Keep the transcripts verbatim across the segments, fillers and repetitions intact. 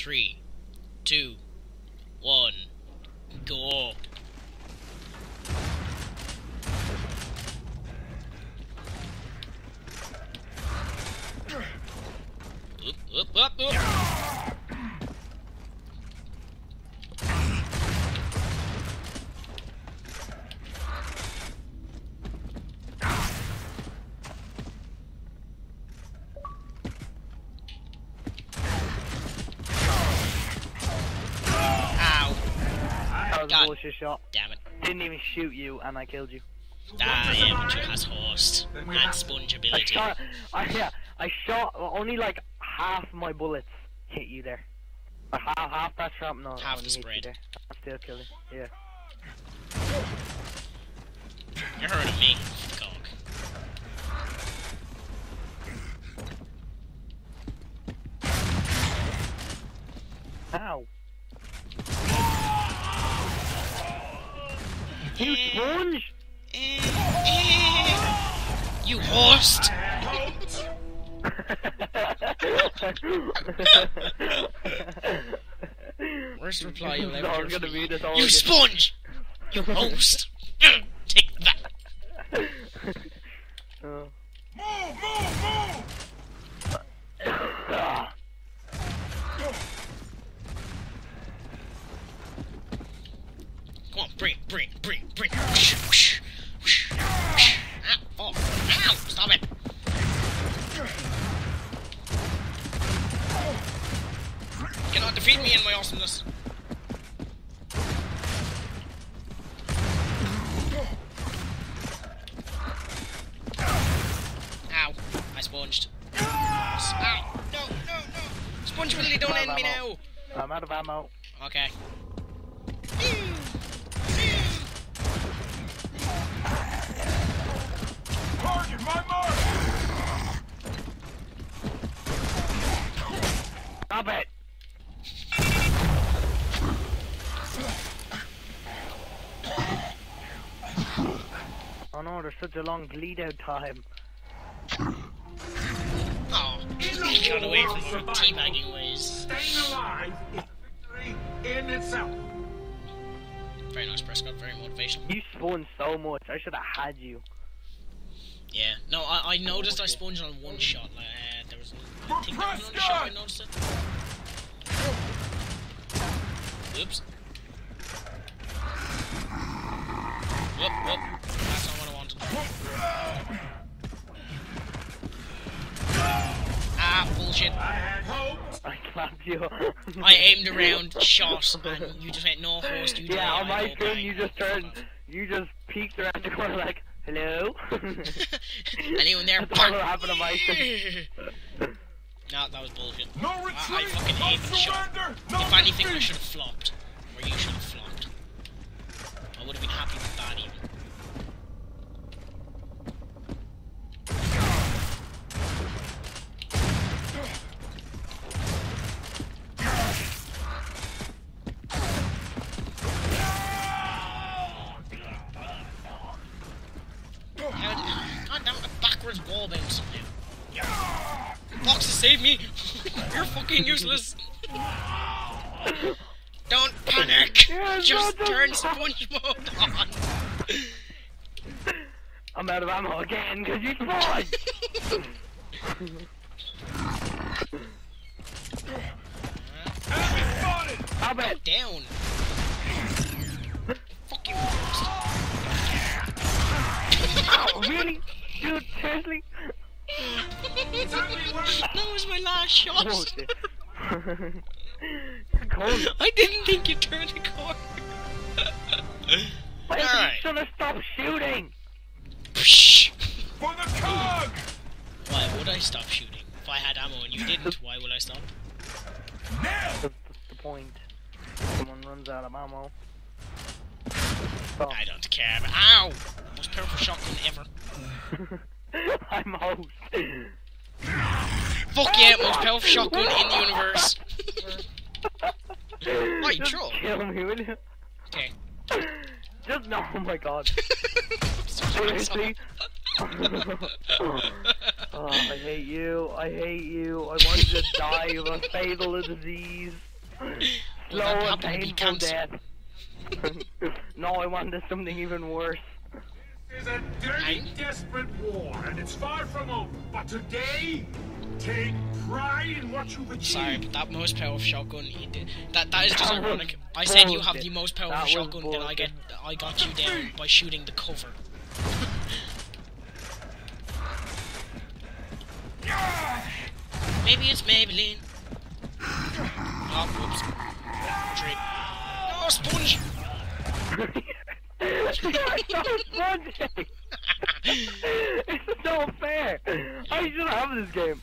three, two, one, go! Oop, oop, oop, oop. Shot. Damn it. Didn't even shoot you and I killed you. Ah, amateur has horse. And sponge ability. I shot, I, yeah, I shot only like half my bullets hit you there. Like half, half that shrapnel. Half the spread. I still killed you. Yeah. You're hurting me, cock. Ow. You sponge! You horse! Worst reply you'll ever no, gonna be this all You sponge! You host! Take that! Uh. Move, move, move! Come on, bring, bring, bring, bring. Whoosh, whoosh, whoosh, whoosh. Ow, oh, ow, stop it. You cannot defeat me in my awesomeness. Ow, I sponged. Ow, no, no, no. Sponge really don't end me now. I'm out of ammo. Okay. Target my mark! Stop it! Oh no, there's such a long bleed out time. Oh, just got away from your teabagging ways. Staying alive is victory in itself. Very nice, Prescott, very motivational. You spawned so much, I should have had you. Yeah, no, I, I noticed I spawned on one shot. Like, uh, there was I think there was another shot, I noticed it. Oops. Whoop, whoop. That's not what I wanted. Ah, bullshit. I clapped you. I aimed around, shot, and you just went no horse, you died. Yeah, on my turn, you just turned, you just peeked around the corner like, hello? Anyone there? That's what happened to my turn. No, that was bullshit. No retreat, I, I fucking aimed and shot. No if anything, I should have flopped. Or you should have flopped. I would have been happy with that even. Wall bounce. Boxes, save me! You're fucking useless! Don't panic! Yeah, just turn sponge mode on! I'm out of ammo again because you spawned! How about down? Fuck you! Oh, really? Dude, seriously? That was my last shot! Oh, I didn't think you turned the corner! Why did right. you gonna stop shooting? For the cog! Why would I stop shooting? If I had ammo and you didn't, why would I stop? Now! That's the point. Someone runs out of ammo. Oh. I don't care. But ow! Most powerful shotgun ever. I'm host. Fuck yeah! Most powerful shotgun in the universe. Why you troll? Kill me, will you? Okay. Just no. Oh my god. Seriously? Oh, I hate you. I hate you. I wanted to die of a fatal disease. Low and painful death. No, I wanted something even worse. This is a dirty, desperate war, and it's far from over. But today, take pride in what you've achieved. Sorry, but that most powerful shotgun, he did. That that is just ironic. I said you have the most powerful shotgun, then I get I got you down by shooting the cover. Maybe it's Maybelline. Oh, whoops. Drink. Oh, sponge! It's so unfair! How you gonna have this game?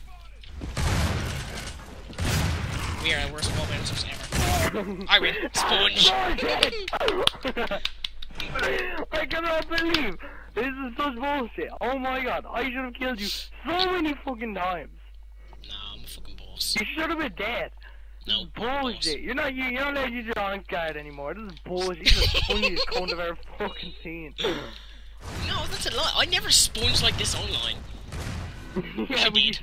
We are the worst momentum ever. I win. Sponge! I cannot believe! This is such bullshit! Oh my god, I should have killed you so many fucking times! Nah, I'm a fucking boss. You should have been dead! No, bullshit. You're not you, you don't let you do honest guide anymore. This is bullshit. You're the funniest cone I've ever fucking seen. No, that's a lie. I never sponge like this online. Yeah, I did.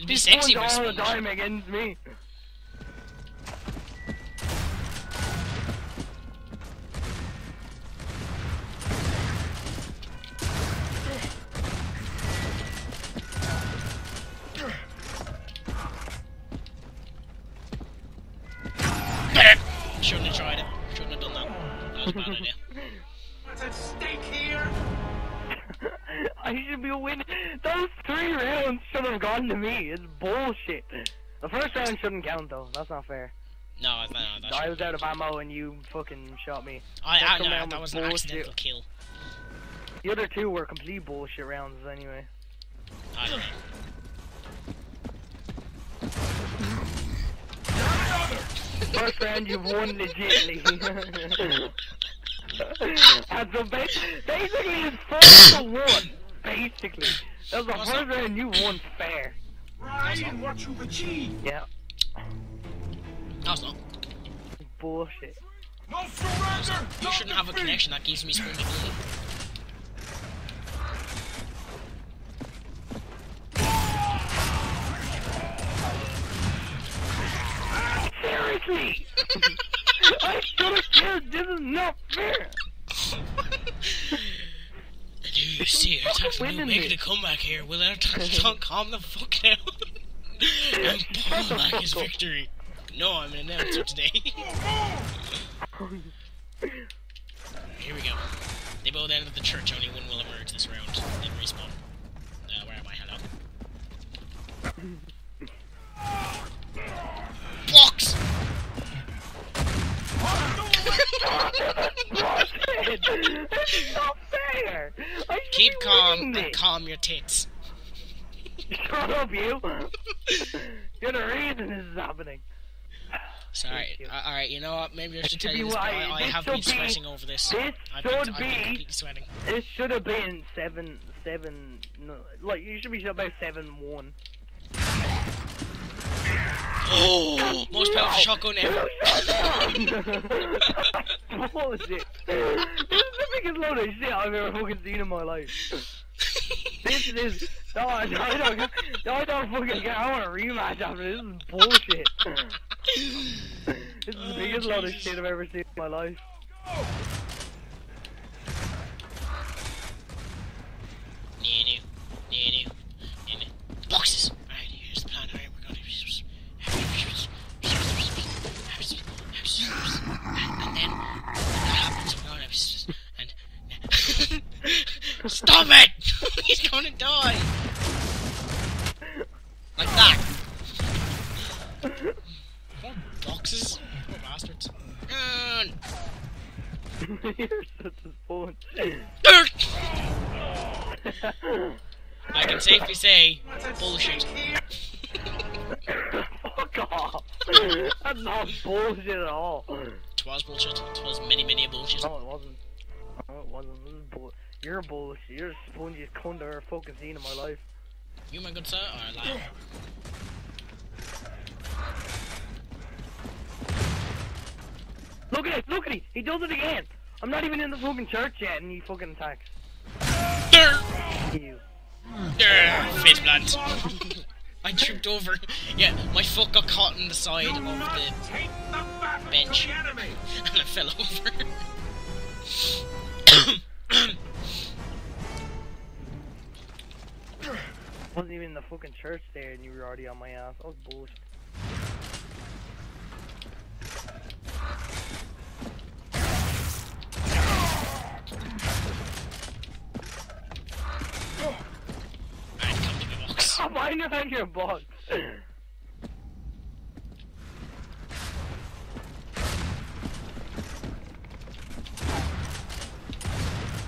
You'd be sexy with all the time against me. Shouldn't have tried it. Shouldn't have done that. That was a bad idea. What's at stake here? I should be winning. Those three rounds should have gone to me. It's bullshit. The first round shouldn't count though. That's not fair. No, no, no. That I was out of ammo and you fucking shot me. I, I know that was an accidental kill. The other two were complete bullshit rounds anyway. I don't know. First round you've won legitly. And so ba basically it's first to one. Basically. That was the What's first that? round you won fair. Right in what you've achieved. Yeah. That's not. Bullshit. No surrender! You shouldn't have a connection that gives me spoon to kill. I should have killed. This is not fair. Dude, you see, our attacks will be making a comeback here. Will our attacks don't calm the fuck down? And pull back his victory. No, I'm an announcer today. Here we go. They both entered the church. Only one will emerge this round. Then respawn. Uh, where am I? Hello. Blocks! It's not fair! Keep calm and calm your tits. Shut up, you! You're the reason this is happening. Sorry, alright, you know what? Maybe I should tell you this, but I have been sweating over this. This should be. This should have been seven. seven. No, like, you should be about seven one. Oh, God, most no. powerful shotgun ever. Bullshit. This is the biggest load of shit I've ever fucking seen in my life. This is... No, I don't, I don't, I don't fucking get... I want a rematch after this. This is bullshit. This is the biggest oh, load of shit I've ever seen in my life. Go, go. Boxes! Stop it! He's gonna die! Like that! Poor boxes! Poor bastards. You're such a spawn. I can safely say, bullshit. Fuck off! That's not bullshit at all. It was bullshit. It was many, many bullshit. No, it wasn't. No, it wasn't. It was bullshit. You're bullshit, you're the spongiest cunt I've ever fucking seen in my life. You my good sir, or a liar? Look at it, look at it! He does it again! I'm not even in the fucking church yet and he fucking attacks. Durr! Face plant. I tripped over. Yeah, my foot got caught in the side of the bench, and I fell over. I wasn't even in the fucking church there, and you were already on my ass. I was bullshit. Why did I get a box?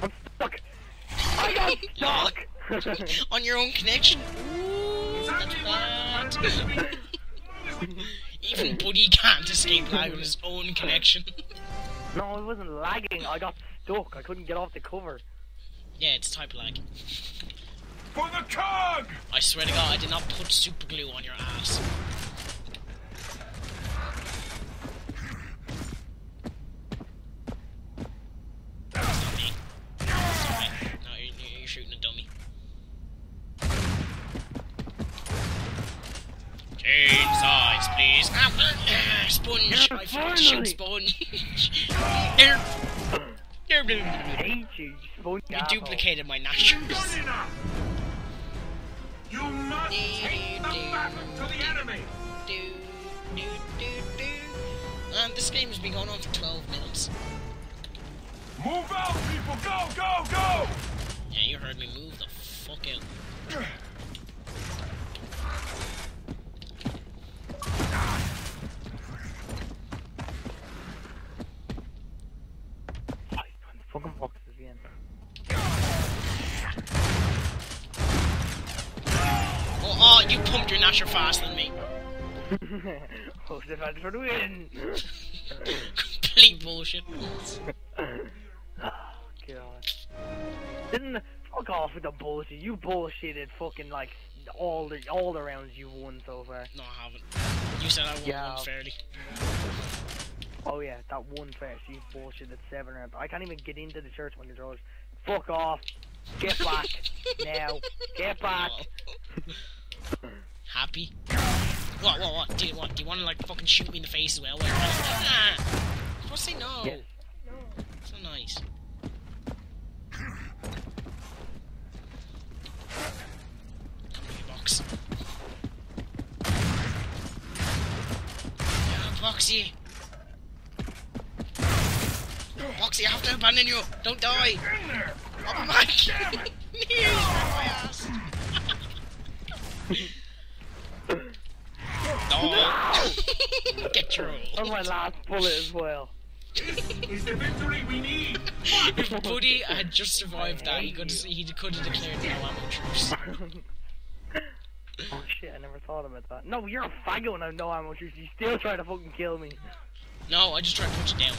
I'm stuck. I got stuck. On your own connection. Ooh, that's bad. Even Buddy can't escape lag on his own connection. No, it wasn't lagging. I got stuck. I couldn't get off the cover. Yeah, it's type lag. For the cog! I swear to God, I did not put super glue on your ass. Stop me. Stop me. No, you're, you're shooting a dummy. Change size, please. Ah, sponge. I forgot to shoot sponge. There. There, blue. You, you duplicated my nachos. You must do, take do, the battle do, to the do, enemy! Do, do, do, do. Um, this game has been going on for twelve minutes. Move out, people! Go, go, go! Yeah, you heard me. Move the fuck out. Oh, you pumped your nasher faster than me. Oh, the fans for the win. Complete bullshit. Oh, God. Didn't fuck off with the bullshit. You bullshitted fucking like all the all the rounds you've won so far. No, I haven't. You said I won yeah. one fairly. Oh yeah, that one fair. You bullshitted seven rounds. I can't even get into the church when you're yours. Fuck off. Get back now. Get back. No. Happy? What, what, what? Do you, what? Do you want to, like, fucking shoot me in the face as well? Like, ah! You're supposed to say no. Yes. No. So nice. Come here, box. Yeah, Boxy. Boxy, I have to abandon you. Don't die. Oh my God! He's right on my ass. No! No. Get your own. That's my last bullet as well. It's the victory we need. If Buddy had just survived that, he could he could have declared no ammo truce. Oh shit! I never thought about that. No, you're a faggot when I have no ammo truce. You still try to fucking kill me. No, I just try to put you down.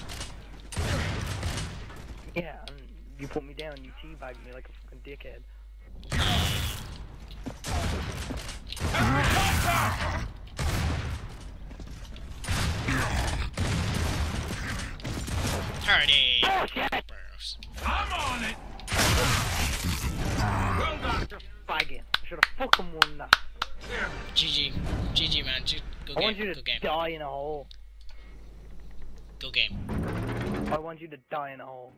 Yeah, um, you put me down. You teabagged me like a fucking dickhead. Party! Oh, shit. I'm on it! Well done! Faggot. I should've fucking won that. Yeah. G G. G G, man. G Go game. I want you to Go game. die in a hole. Go game. I want you to die in a hole.